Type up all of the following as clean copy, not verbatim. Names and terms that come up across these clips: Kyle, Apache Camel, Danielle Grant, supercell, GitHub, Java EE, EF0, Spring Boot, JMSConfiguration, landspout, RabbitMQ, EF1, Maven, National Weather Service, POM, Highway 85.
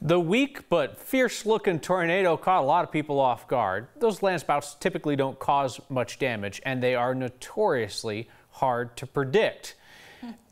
The weak but fierce-looking tornado caught a lot of people off guard. Those landspouts typically don't cause much damage, and they are notoriously hard to predict.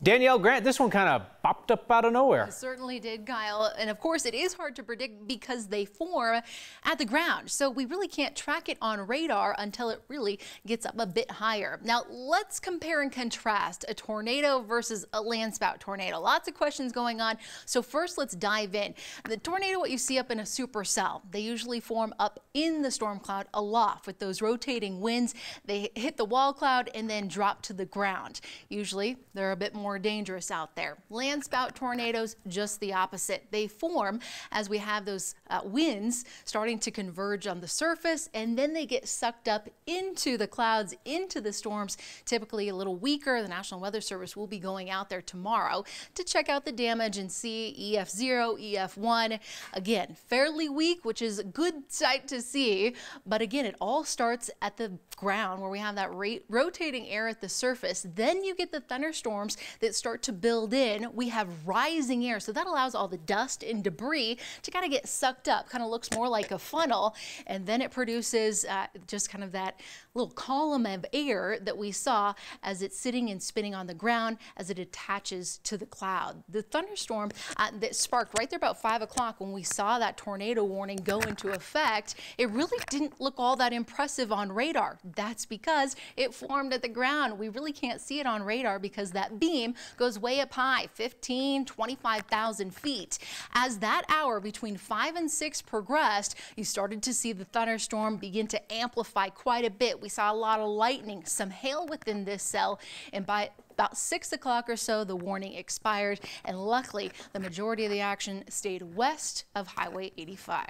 Danielle Grant, this one kind of popped up out of nowhere. It certainly did, Kyle. And of course, it is hard to predict because they form at the ground. So we really can't track it on radar until it really gets up a bit higher. Now, let's compare and contrast a tornado versus a landspout tornado. Lots of questions going on. So first, let's dive in. The tornado, what you see up in a supercell, they usually form up in the storm cloud aloft with those rotating winds. They hit the wall cloud and then drop to the ground. Usually, they're a bit more dangerous out there. Landspout tornadoes, just the opposite. They form as we have those winds starting to converge on the surface, and then they get sucked up into the clouds, into the storms, typically a little weaker. The National Weather Service will be going out there tomorrow to check out the damage and see EF0, EF1. Again, fairly weak, which is a good sight to see. But again, it all starts at the ground where we have that rotating air at the surface. Then you get the thunderstorms that start to build in. We have rising air, so that allows all the dust and debris to kind of get sucked up, kind of looks more like a funnel, and then it produces just kind of that little column of air that we saw as it's sitting and spinning on the ground as it attaches to the cloud. The thunderstorm that sparked right there about 5 o'clock when we saw that tornado warning go into effect, it really didn't look all that impressive on radar. That's because it formed at the ground. We really can't see it on radar because that beam goes way up high, 15, 25,000 feet. As that hour between 5 and 6 progressed, you started to see the thunderstorm begin to amplify quite a bit. We saw a lot of lightning, some hail within this cell, and by about 6 o'clock or so, the warning expired, and luckily, the majority of the action stayed west of Highway 85.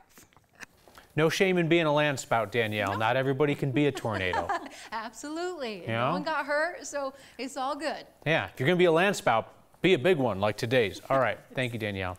No shame in being a landspout, Danielle. No. Not everybody can be a tornado. Absolutely. You know? No one got hurt, so it's all good. Yeah, if you're going to be a landspout, be a big one like today's. All right. Thank you, Danielle.